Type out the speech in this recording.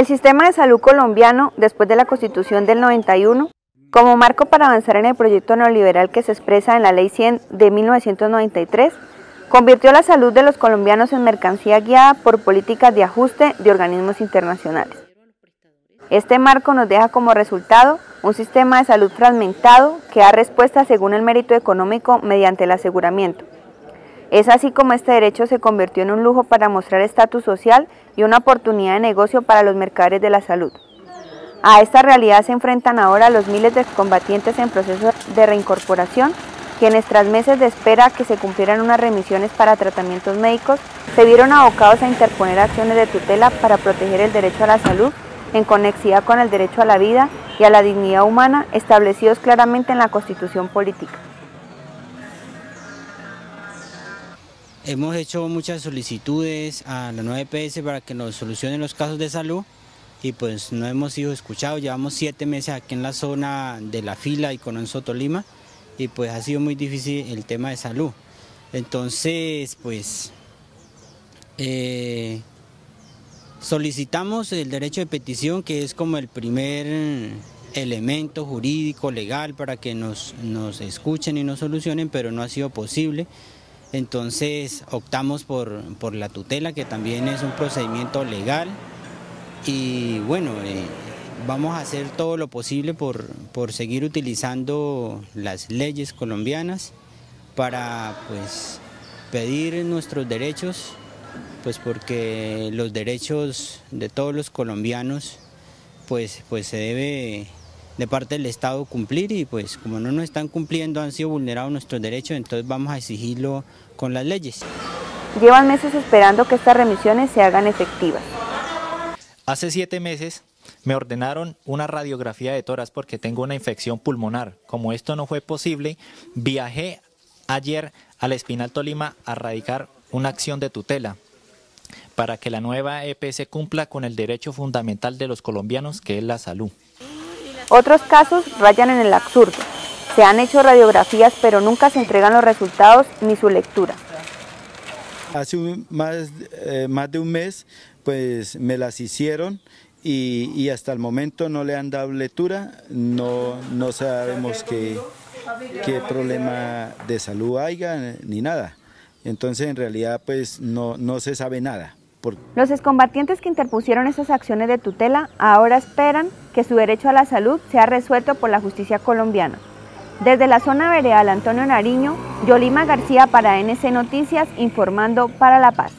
El sistema de salud colombiano, después de la Constitución del 91, como marco para avanzar en el proyecto neoliberal que se expresa en la Ley 100 de 1993, convirtió la salud de los colombianos en mercancía guiada por políticas de ajuste de organismos internacionales. Este marco nos deja como resultado un sistema de salud fragmentado que da respuesta según el mérito económico mediante el aseguramiento. Es así como este derecho se convirtió en un lujo para mostrar estatus social y una oportunidad de negocio para los mercaderes de la salud. A esta realidad se enfrentan ahora los miles de excombatientes en proceso de reincorporación, quienes tras meses de espera que se cumplieran unas remisiones para tratamientos médicos, se vieron abocados a interponer acciones de tutela para proteger el derecho a la salud en conexidad con el derecho a la vida y a la dignidad humana establecidos claramente en la Constitución Política. Hemos hecho muchas solicitudes a la nueva EPS para que nos solucionen los casos de salud, y pues no hemos sido escuchados. Llevamos 7 meses aquí en la zona de La Fila y con Sotolima, y pues ha sido muy difícil el tema de salud. Entonces pues solicitamos el derecho de petición, que es como el primer elemento jurídico legal para que nos escuchen y nos solucionen, pero no ha sido posible. Entonces optamos por la tutela, que también es un procedimiento legal. Y bueno, vamos a hacer todo lo posible por seguir utilizando las leyes colombianas para pues pedir nuestros derechos, pues porque los derechos de todos los colombianos pues se debe de parte del Estado cumplir, y pues como no nos están cumpliendo, han sido vulnerados nuestros derechos, entonces vamos a exigirlo con las leyes. Llevan meses esperando que estas remisiones se hagan efectivas. Hace 7 meses me ordenaron una radiografía de tórax porque tengo una infección pulmonar. Como esto no fue posible, viajé ayer a la Espinal Tolima a radicar una acción de tutela para que la nueva EPS cumpla con el derecho fundamental de los colombianos, que es la salud. Otros casos rayan en el absurdo. Se han hecho radiografías, pero nunca se entregan los resultados ni su lectura. Hace más de un mes pues me las hicieron y hasta el momento no le han dado lectura. No sabemos qué problema de salud haya ni nada. Entonces en realidad pues no se sabe nada. Los excombatientes que interpusieron esas acciones de tutela ahora esperan que su derecho a la salud sea resuelto por la justicia colombiana. Desde la zona veredal Antonio Nariño, Yolima García para NC Noticias, informando para La Paz.